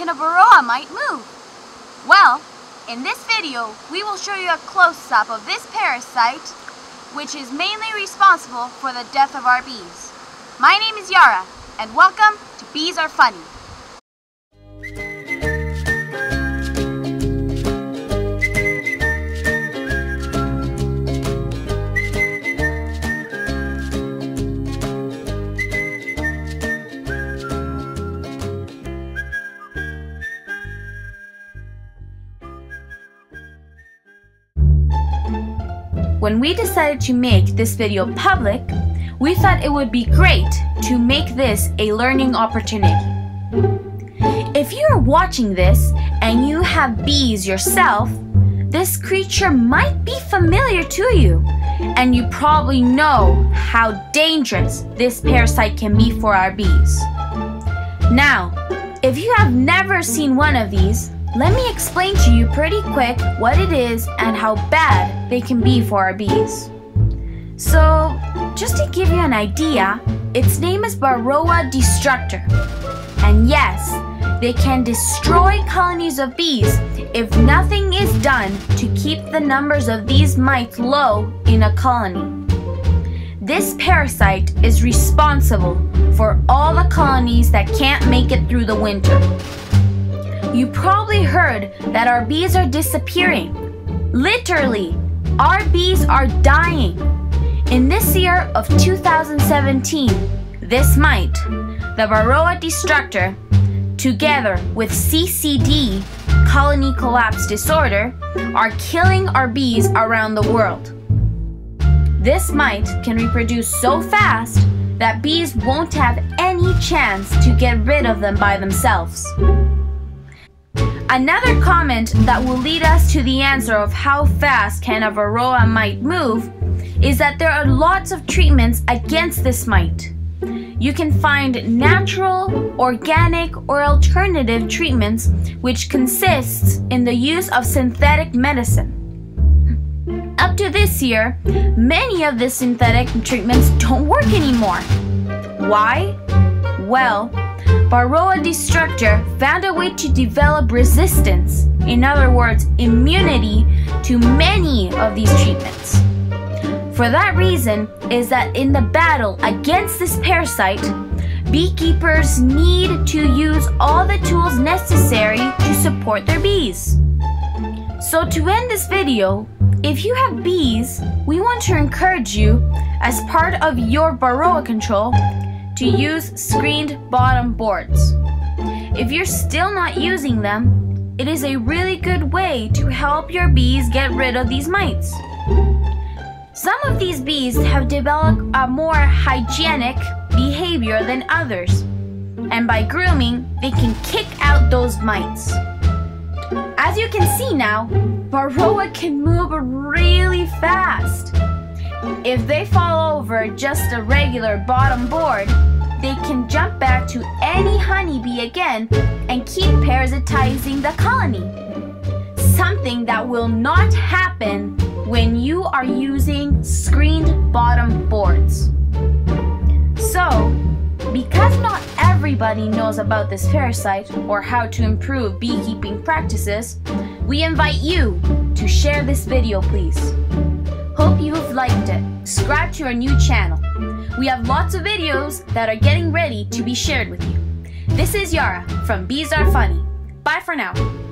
can a varroa mite move? Well, in this video, we will show you a close-up of this parasite, which is mainly responsible for the death of our bees. My name is Yara, and welcome to Bees Are Funny. When we decided to make this video public, we thought it would be great to make this a learning opportunity. If you're watching this and you have bees yourself, this creature might be familiar to you, and you probably know how dangerous this parasite can be for our bees. Now, if you have never seen one of these, let me explain to you pretty quick what it is and how bad they can be for our bees. So, just to give you an idea, its name is Varroa destructor. And yes, they can destroy colonies of bees if nothing is done to keep the numbers of these mites low in a colony. This parasite is responsible for all the colonies that can't make it through the winter. You probably heard that our bees are disappearing. Literally, our bees are dying. In this year of 2017, this mite, the Varroa destructor, together with CCD, Colony Collapse Disorder, are killing our bees around the world. This mite can reproduce so fast that bees won't have any chance to get rid of them by themselves. Another comment that will lead us to the answer of how fast can a varroa mite move is that there are lots of treatments against this mite. You can find natural, organic, or alternative treatments, which consists in the use of synthetic medicine. Up to this year, many of the synthetic treatments don't work anymore. Why? Well, Varroa destructor found a way to develop resistance, in other words, immunity, to many of these treatments. For that reason is that in the battle against this parasite, beekeepers need to use all the tools necessary to support their bees. So to end this video, if you have bees, we want to encourage you, as part of your varroa control, to use screened bottom boards. If you're still not using them, it is a really good way to help your bees get rid of these mites. Some of these bees have developed a more hygienic behavior than others, and by grooming, they can kick out those mites. As you can see now, varroa can move really fast. If they fall over just a regular bottom board, they can jump back to any honeybee again and keep parasitizing the colony. Something that will not happen when you are using screened bottom boards. So, because not everybody knows about this parasite or how to improve beekeeping practices, we invite you to share this video, please. Hope you've liked it. Subscribe to our new channel. We have lots of videos that are getting ready to be shared with you. This is Yara from Bees Are Funny. Bye for now.